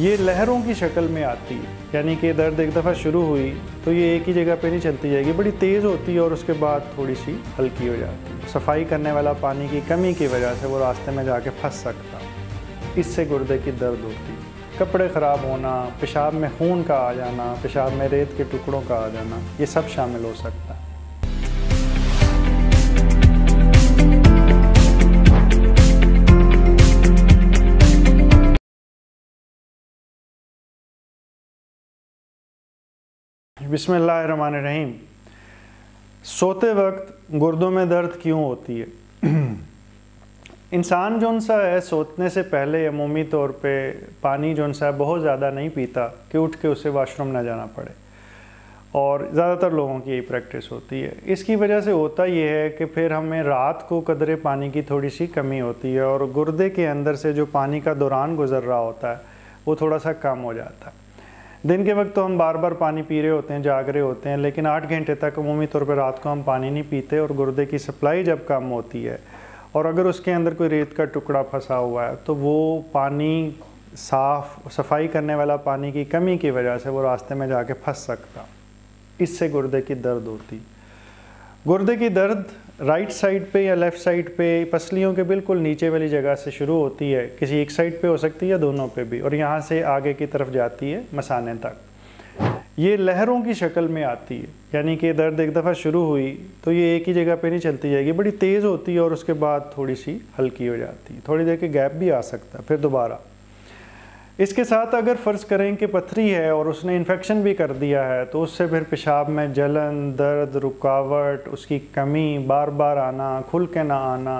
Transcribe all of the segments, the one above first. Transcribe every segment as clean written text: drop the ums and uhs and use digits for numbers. ये लहरों की शक्ल में आती है, यानी कि दर्द एक दफ़ा शुरू हुई तो ये एक ही जगह पे नहीं चलती जाएगी, बड़ी तेज़ होती है और उसके बाद थोड़ी सी हल्की हो जाती है। सफाई करने वाला पानी की कमी की वजह से वो रास्ते में जाके फंस सकता, इससे गुर्दे की दर्द होती है। कपड़े ख़राब होना, पेशाब में खून का आ जाना, पेशाब में रेत के टुकड़ों का आ जाना, ये सब शामिल हो सकता है। बिस्मिल्लाहिर्रहमानिर्रहीम। सोते वक्त गुर्दों में दर्द क्यों होती है? इंसान जो सा है सोने से पहले अमूमी तौर पे पानी जो सा है बहुत ज़्यादा नहीं पीता कि उठ के उसे वाशरूम ना जाना पड़े, और ज़्यादातर लोगों की यही प्रैक्टिस होती है। इसकी वजह से होता यह है कि फिर हमें रात को कदरे पानी की थोड़ी सी कमी होती है और गुर्दे के अंदर से जो पानी का दौरान गुजर रहा होता है वो थोड़ा सा कम हो जाता है। दिन के वक्त तो हम बार बार पानी पी रहे होते हैं, जाग रहे होते हैं, लेकिन 8 घंटे तक अमूमी तौर पर रात को हम पानी नहीं पीते और गुर्दे की सप्लाई जब कम होती है और अगर उसके अंदर कोई रेत का टुकड़ा फंसा हुआ है तो वो पानी सफाई करने वाला पानी की कमी की वजह से वो रास्ते में जाके फंस सकता, इससे गुर्दे की दर्द होती। गुर्दे की दर्द राइट साइड पे या लेफ़्ट साइड पे पसलियों के बिल्कुल नीचे वाली जगह से शुरू होती है, किसी एक साइड पे हो सकती है या दोनों पे भी, और यहाँ से आगे की तरफ जाती है मसाने तक। ये लहरों की शक्ल में आती है, यानी कि दर्द एक दफ़ा शुरू हुई तो ये एक ही जगह पे नहीं चलती जाएगी, बड़ी तेज़ होती है और उसके बाद थोड़ी सी हल्की हो जाती है, थोड़ी देर के गैप भी आ सकता है, फिर दोबारा। इसके साथ अगर फ़र्ज़ करें कि पथरी है और उसने इन्फेक्शन भी कर दिया है तो उससे फिर पेशाब में जलन, दर्द, रुकावट, उसकी कमी, बार बार आना, खुल के ना आना,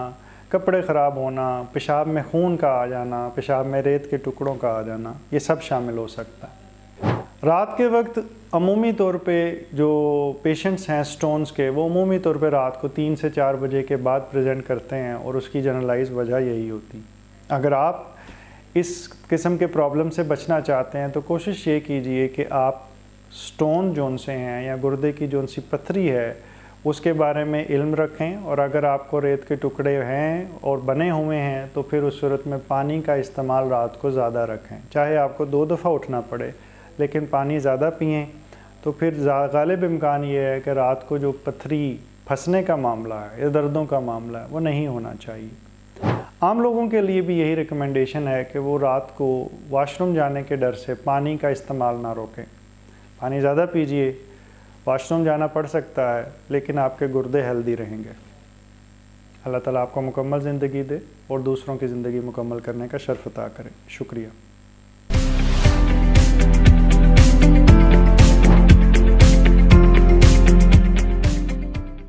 कपड़े ख़राब होना, पेशाब में खून का आ जाना, पेशाब में रेत के टुकड़ों का आ जाना, ये सब शामिल हो सकता है। रात के वक्त अमूमी तौर पे जो पेशेंट्स हैं स्टोन्स के, वो अमूमी तौर पे रात को 3 से 4 बजे के बाद प्रेजेंट करते हैं और उसकी जनरलाइज वजह यही होती। अगर आप इस किस्म के प्रॉब्लम से बचना चाहते हैं तो कोशिश ये कीजिए कि आप स्टोन जोन से हैं या गुर्दे की जोन सी पथरी है उसके बारे में इल्म रखें, और अगर आपको रेत के टुकड़े हैं और बने हुए हैं तो फिर उस सूरत में पानी का इस्तेमाल रात को ज़्यादा रखें। चाहे आपको 2 दफ़ा उठना पड़े लेकिन पानी ज़्यादा पिएँ। तो फिर गालिब इम्कान ये है कि रात को जो पथरी फंसने का मामला है या दर्दों का मामला है वो नहीं होना चाहिए। आम लोगों के लिए भी यही रिकमेंडेशन है कि वो रात को वाशरूम जाने के डर से पानी का इस्तेमाल ना रोकें। पानी ज़्यादा पीजिए, वाशरूम जाना पड़ सकता है लेकिन आपके गुर्दे हेल्दी रहेंगे। अल्लाह ताला आपको मुकम्मल ज़िंदगी दे और दूसरों की ज़िंदगी मुकम्मल करने का शर्फ़ अता करें। शुक्रिया।